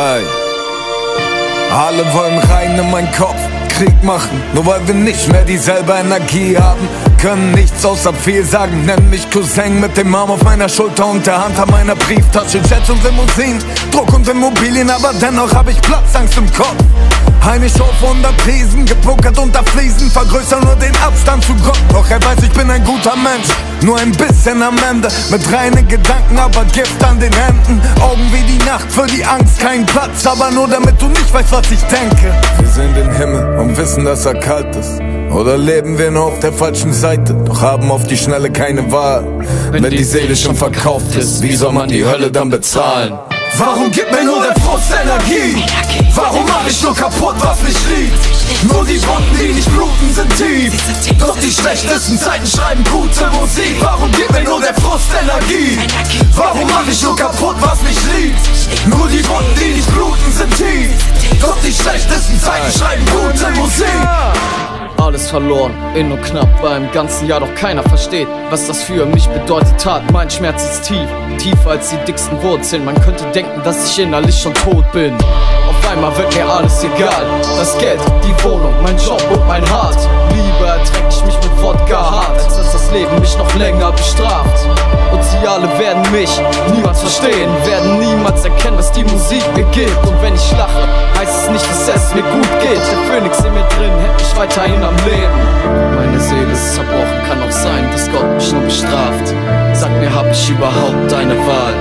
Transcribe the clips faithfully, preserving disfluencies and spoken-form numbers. Ey. Alle wollen rein in meinen Kopf, Krieg machen, nur weil wir nicht mehr dieselbe Energie haben. Können nichts außer viel sagen, nenn mich Cousin mit dem Arm auf meiner Schulter und der Hand an meiner Brieftasche. Jets und Limousinen, Druck und Immobilien, aber dennoch hab ich Platzangst im Kopf. Eine Show von der Prisen, gepuckert unter Fliesen, vergrößern nur den Abstand zu Gott. Doch er weiß, ich bin ein guter Mensch, nur ein bisschen am Ende. Mit reinen Gedanken, aber Gift an den Händen. Augen wie die Nacht, für die Angst kein Platz, aber nur damit du nicht weißt, was ich denke. Wir sehen den Himmel und wissen, dass er kalt ist. Oder leben wir nur auf der falschen Seite, doch haben auf die Schnelle keine Wahl. Wenn, Wenn die, die Seele schon verkauft ist, wie soll man die Hölle dann bezahlen? Warum gibt mir nur der Frust Energie? Warum mach ich nur kaputt, was mich liebt? Nur die Wunden, die nicht bluten, sind tief. Doch die schlechtesten Zeiten schreiben gute Musik. Warum gibt mir nur der Frust Energie? Warum mach ich nur kaputt, was mich liebt? Nur die Wunden, die nicht bluten, sind tief. Doch die schlechtesten Zeiten schreiben gute Musik. Alles verloren, in und knapp bei einem ganzen Jahr, doch keiner versteht, was das für mich bedeutet hat. Mein Schmerz ist tief, tiefer als die dicksten Wurzeln. Man könnte denken, dass ich innerlich schon tot bin. Auf einmal wird mir alles egal. Das Geld, die Wohnung, mein Job und mein Hart. Liebe ertränk ich mich mit Wodka hart, als dass das Leben mich noch länger bestraft. Und sie alle werden mich niemals verstehen, werden niemals erkennen, was die Musik mir gibt. Und wenn ich lache, heißt es nicht, dass es mir gut geht. Der Phönix in mir drin hält mich weiterhin am Leben. Meine Seele ist zerbrochen, kann auch sein, dass Gott mich nur bestraft. Sag mir, hab ich überhaupt eine Wahl?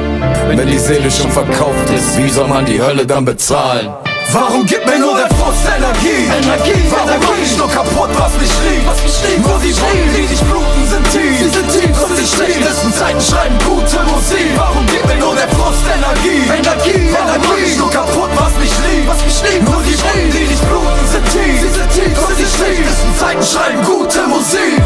Wenn, Wenn die, die Seele schon verkauft ist, wie soll man die Hölle dann bezahlen? Warum gibt mir nur der Frust Energie? Energie Warum mach ich nur kaputt, was mich liebt? Was mich liebt nur die Wunden, die dich bluten, sind tief. Die sind tief, und die schlechtesten Zeiten schreiben gute Musik. Warum gibt mir nur der Frust Energie? Energie Warum mach ich nur kaputt, was mich liebt? Was mich liebt nur die Wunden, die dich bluten, sind tief. Die sind tief, und die schlechtesten Zeiten schreiben gute Musik.